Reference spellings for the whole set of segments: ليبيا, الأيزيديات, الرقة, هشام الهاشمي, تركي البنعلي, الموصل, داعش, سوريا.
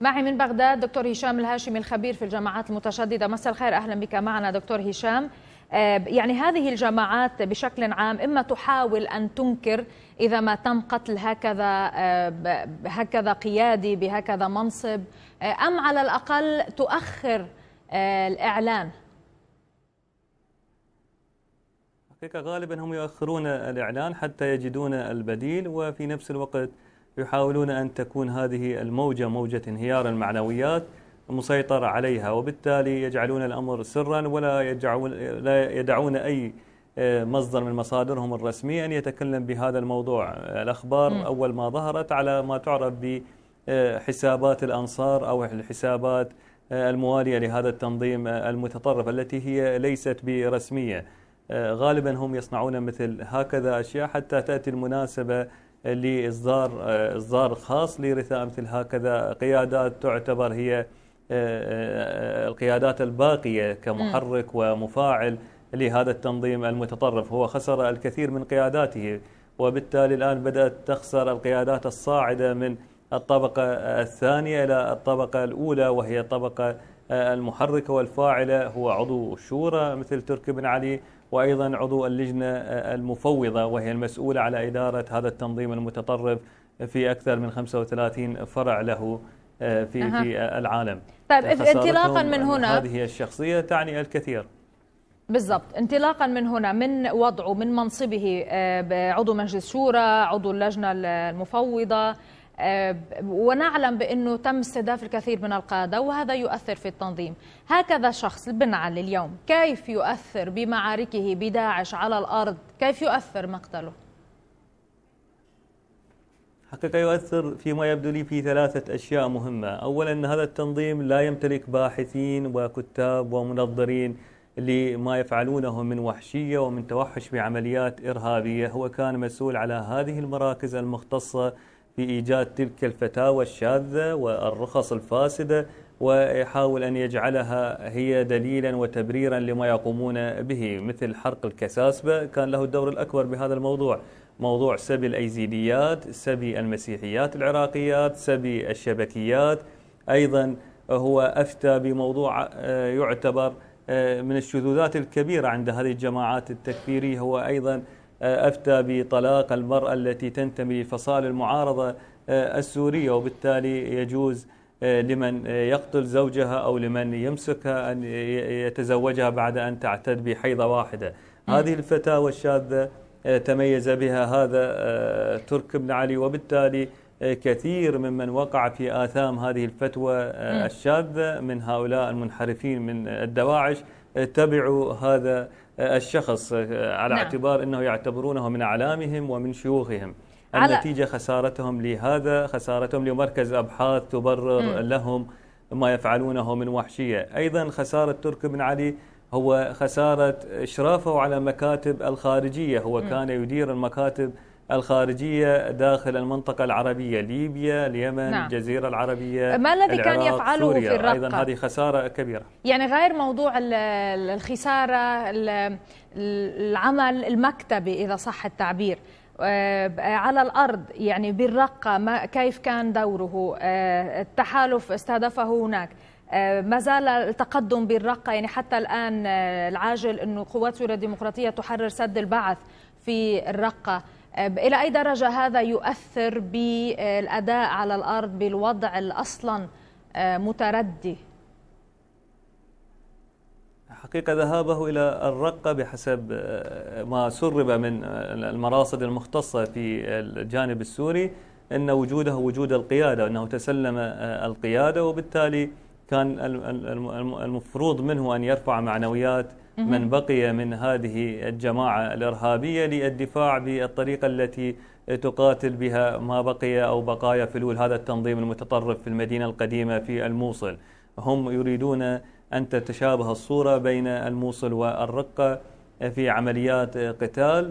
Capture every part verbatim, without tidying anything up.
معي من بغداد دكتور هشام الهاشمي الخبير في الجماعات المتشددة. مساء الخير، أهلا بك معنا دكتور هشام. يعني هذه الجماعات بشكل عام إما تحاول أن تنكر إذا ما تم قتل هكذا هكذا قيادي بهكذا منصب، أم على الأقل تؤخر الإعلان. حقيقة غالبا هم يؤخرون الإعلان حتى يجدون البديل، وفي نفس الوقت يحاولون أن تكون هذه الموجة موجة انهيار المعنويات مسيطرة عليها، وبالتالي يجعلون الأمر سرا ولا يجعون لا يدعون أي مصدر من مصادرهم الرسمية أن يتكلم بهذا الموضوع. الأخبار م. أول ما ظهرت على ما تعرف بحسابات الأنصار أو الحسابات الموالية لهذا التنظيم المتطرف التي هي ليست برسمية. غالبا هم يصنعون مثل هكذا أشياء حتى تأتي المناسبة لإصدار إصدار خاص لرثاء مثل هكذا قيادات تعتبر هي القيادات الباقية كمحرك ومفاعل لهذا التنظيم المتطرف. هو خسر الكثير من قياداته، وبالتالي الآن بدأت تخسر القيادات الصاعدة من الطبقة الثانية إلى الطبقة الأولى، وهي الطبقة المحركة والفاعلة، هو عضو الشورى مثل تركي البنعلي، وأيضا عضو اللجنة المفوضة وهي المسؤولة على إدارة هذا التنظيم المتطرف في أكثر من خمسة وثلاثين فرع له في في العالم. طيب انطلاقا من هنا، هذه الشخصية تعني الكثير. بالضبط، انطلاقا من هنا، من وضعه، من منصبه عضو مجلس الشورى، عضو اللجنة المفوضة، ونعلم بأنه تم استهداف الكثير من القادة وهذا يؤثر في التنظيم. هكذا شخص البنعلي اليوم كيف يؤثر بمعاركه بداعش على الأرض؟ كيف يؤثر مقتله؟ حقيقة يؤثر فيما يبدو لي في ثلاثة أشياء مهمة. أولا، أن هذا التنظيم لا يمتلك باحثين وكتاب ومنظرين لما يفعلونه من وحشية ومن توحش بعمليات إرهابية. هو كان مسؤول على هذه المراكز المختصة في إيجاد تلك الفتاوى الشاذة والرخص الفاسدة، ويحاول أن يجعلها هي دليلا وتبريرا لما يقومون به، مثل حرق الكساسبة كان له الدور الأكبر بهذا الموضوع، موضوع سبي الأيزيديات، سبي المسيحيات العراقيات، سبي الشبكيات. أيضا هو أفتى بموضوع يعتبر من الشذوذات الكبيرة عند هذه الجماعات التكفيرية، هو أيضا أفتى بطلاق المرأة التي تنتمي لفصائل المعارضة السورية، وبالتالي يجوز لمن يقتل زوجها أو لمن يمسكها أن يتزوجها بعد أن تعتد بحيضة واحدة. هذه الفتاوى الشاذة تميز بها هذا تركي البنعلي، وبالتالي كثير ممن وقع في آثام هذه الفتوى الشاذة من هؤلاء المنحرفين من الدواعش تبعوا هذا الشخص على نعم. اعتبار أنه يعتبرونه من أعلامهم ومن شيوخهم. النتيجة خسارتهم لهذا، خسارتهم لمركز أبحاث تبرر م. لهم ما يفعلونه من وحشية. أيضا خسارة تركي البنعلي هو خسارة إشرافه على مكاتب الخارجية، هو م. كان يدير المكاتب الخارجية داخل المنطقة العربية، ليبيا، اليمن، نعم. الجزيرة العربية، ما الذي كان يفعله سوريا. في الرقة أيضا هذه خسارة كبيرة. يعني غير موضوع الخسارة العمل المكتبي إذا صح التعبير على الأرض، يعني بالرقة ما كيف كان دوره، التحالف استهدفه هناك، ما زال التقدم بالرقة، يعني حتى الآن العاجل أنه قوات سوريا الديمقراطية تحرر سد البعث في الرقة. إلى أي درجة هذا يؤثر بالأداء على الأرض بالوضع الأصلا متردي؟ حقيقة ذهابه إلى الرقة بحسب ما سرب من المراصد المختصة في الجانب السوري أن وجوده وجود القيادة، أنه تسلم القيادة، وبالتالي كان المفروض منه أن يرفع معنويات من بقي من هذه الجماعة الإرهابية للدفاع بالطريقة التي تقاتل بها ما بقي أو بقايا فلول هذا التنظيم المتطرف في المدينة القديمة في الموصل. هم يريدون أن تتشابه الصورة بين الموصل والرقة في عمليات قتال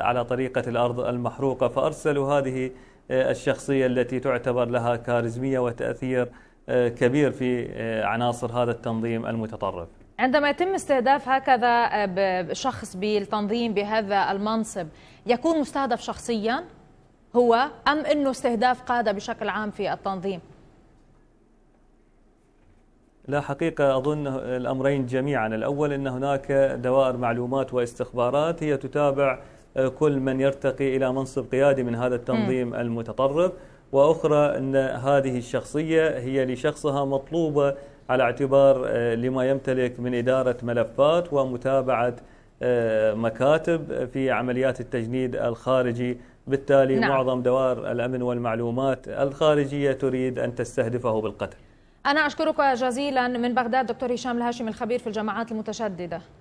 على طريقة الأرض المحروقة، فأرسلوا هذه الشخصية التي تعتبر لها كاريزمية وتأثير كبير في عناصر هذا التنظيم المتطرف. عندما يتم استهداف هكذا شخص بالتنظيم بهذا المنصب، يكون مستهدف شخصيا هو أم أنه استهداف قادة بشكل عام في التنظيم؟ لا حقيقة أظن الأمرين جميعا. الأول أن هناك دوائر معلومات واستخبارات هي تتابع كل من يرتقي إلى منصب قيادي من هذا التنظيم م. المتطرف، وأخرى أن هذه الشخصية هي لشخصها مطلوبة على اعتبار لما يمتلك من إدارة ملفات ومتابعة مكاتب في عمليات التجنيد الخارجي، بالتالي نعم. معظم دوائر الأمن والمعلومات الخارجية تريد أن تستهدفه بالقتل. أنا أشكرك جزيلا من بغداد دكتور هشام الهاشمي الخبير في الجماعات المتشددة.